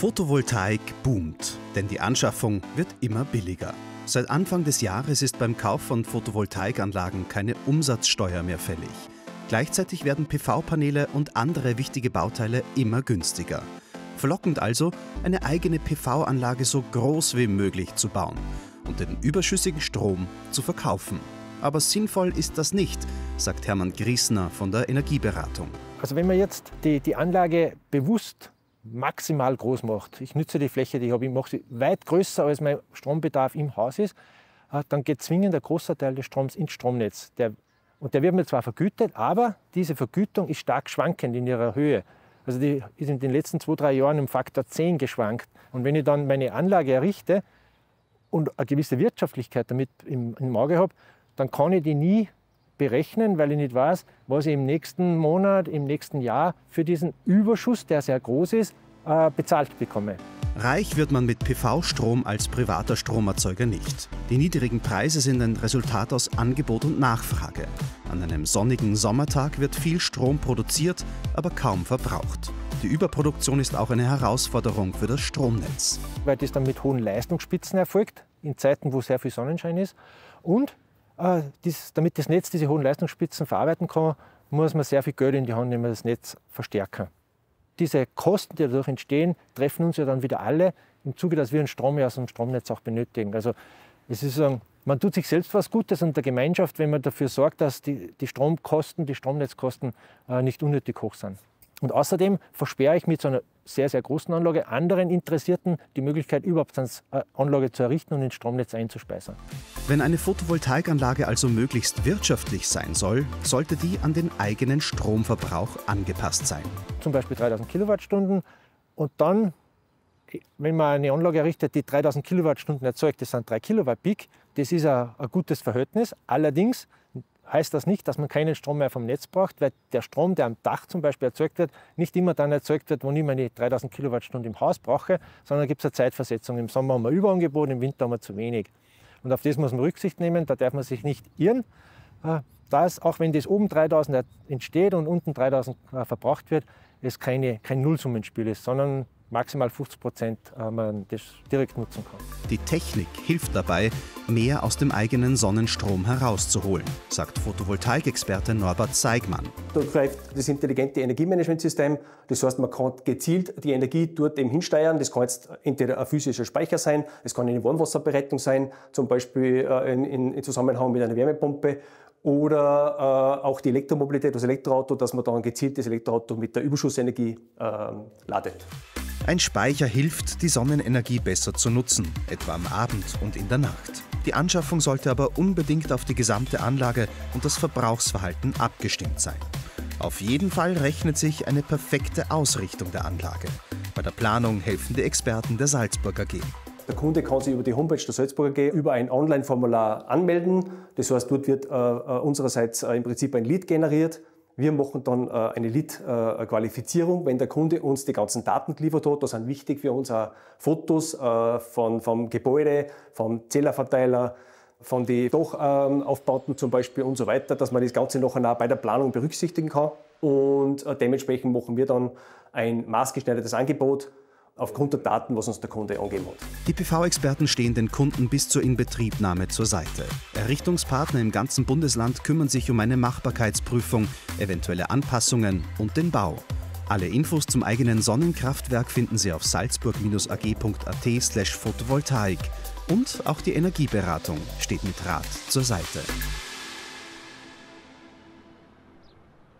Photovoltaik boomt, denn die Anschaffung wird immer billiger. Seit Anfang des Jahres ist beim Kauf von Photovoltaikanlagen keine Umsatzsteuer mehr fällig. Gleichzeitig werden PV-Paneele und andere wichtige Bauteile immer günstiger. Verlockend also, eine eigene PV-Anlage so groß wie möglich zu bauen und den überschüssigen Strom zu verkaufen. Aber sinnvoll ist das nicht, sagt Hermann Griessner von der Energieberatung. Also wenn man jetzt die Anlage bewusst maximal groß macht, ich nütze die Fläche, die ich habe, ich mache sie weit größer, als mein Strombedarf im Haus ist, dann geht zwingend ein großer Teil des Stroms ins Stromnetz. Und der wird mir zwar vergütet, aber diese Vergütung ist stark schwankend in ihrer Höhe. Also die ist in den letzten 2-3 Jahren um Faktor 10 geschwankt. Und wenn ich dann meine Anlage errichte und eine gewisse Wirtschaftlichkeit damit im Auge habe, dann kann ich die nie berechnen, weil ich nicht weiß, was ich im nächsten Monat, im nächsten Jahr für diesen Überschuss, der sehr groß ist, bezahlt bekomme. Reich wird man mit PV-Strom als privater Stromerzeuger nicht. Die niedrigen Preise sind ein Resultat aus Angebot und Nachfrage. An einem sonnigen Sommertag wird viel Strom produziert, aber kaum verbraucht. Die Überproduktion ist auch eine Herausforderung für das Stromnetz. Weil das dann mit hohen Leistungsspitzen erfolgt, in Zeiten, wo sehr viel Sonnenschein ist. Und damit das Netz diese hohen Leistungsspitzen verarbeiten kann, muss man sehr viel Geld in die Hand nehmen, das Netz verstärken. Diese Kosten, die dadurch entstehen, treffen uns ja dann wieder alle im Zuge, dass wir einen Strom aus dem Stromnetz auch benötigen. Also es ist, man tut sich selbst was Gutes und der Gemeinschaft, wenn man dafür sorgt, dass die Stromkosten, die Stromnetzkosten nicht unnötig hoch sind. Und außerdem versperre ich mit so einer sehr, sehr großen Anlage anderen Interessierten die Möglichkeit, überhaupt eine Anlage zu errichten und ins Stromnetz einzuspeisen. Wenn eine Photovoltaikanlage also möglichst wirtschaftlich sein soll, sollte die an den eigenen Stromverbrauch angepasst sein. Zum Beispiel 3000 Kilowattstunden. Und dann, wenn man eine Anlage errichtet, die 3000 Kilowattstunden erzeugt, das sind 3 Kilowatt Peak, das ist ein gutes Verhältnis. Allerdings heißt das nicht, dass man keinen Strom mehr vom Netz braucht, weil der Strom, der am Dach zum Beispiel erzeugt wird, nicht immer dann erzeugt wird, wo ich meine 3000 Kilowattstunden im Haus brauche, sondern gibt es eine Zeitversetzung. Im Sommer haben wir Überangebot, im Winter haben wir zu wenig. Und auf das muss man Rücksicht nehmen, da darf man sich nicht irren. Auch wenn das oben 3000 entsteht und unten 3000 verbraucht wird, es kein Nullsummenspiel ist, sondern maximal 50% man das direkt nutzen kann. Die Technik hilft dabei, mehr aus dem eigenen Sonnenstrom herauszuholen, sagt Photovoltaikexperte Norbert Seigmann. Da greift das intelligente Energiemanagementsystem. Das heißt, man kann gezielt die Energie dort eben hinsteuern. Das kann jetzt entweder ein physischer Speicher sein, es kann eine Warmwasserbereitung sein, zum Beispiel in Zusammenhang mit einer Wärmepumpe. Oder auch die Elektromobilität, das Elektroauto, dass man dann gezielt das Elektroauto mit der Überschussenergie ladet. Ein Speicher hilft, die Sonnenenergie besser zu nutzen, etwa am Abend und in der Nacht. Die Anschaffung sollte aber unbedingt auf die gesamte Anlage und das Verbrauchsverhalten abgestimmt sein. Auf jeden Fall rechnet sich eine perfekte Ausrichtung der Anlage. Bei der Planung helfen die Experten der Salzburg AG. Der Kunde kann sich über die Homepage der Salzburg AG über ein Online-Formular anmelden. Das heißt, dort wird unsererseits im Prinzip ein Lead generiert. Wir machen dann eine Lead-Qualifizierung, wenn der Kunde uns die ganzen Daten geliefert hat. Da sind wichtig für uns auch Fotos vom Gebäude, vom Zählerverteiler, von den Dachaufbauten zum Beispiel und so weiter, dass man das Ganze nachher auch bei der Planung berücksichtigen kann. Und dementsprechend machen wir dann ein maßgeschneidertes Angebot aufgrund der Daten, was uns der Kunde angegeben hat. Die PV-Experten stehen den Kunden bis zur Inbetriebnahme zur Seite. Errichtungspartner im ganzen Bundesland kümmern sich um eine Machbarkeitsprüfung, eventuelle Anpassungen und den Bau. Alle Infos zum eigenen Sonnenkraftwerk finden Sie auf salzburg-ag.at/photovoltaik. Und auch die Energieberatung steht mit Rat zur Seite.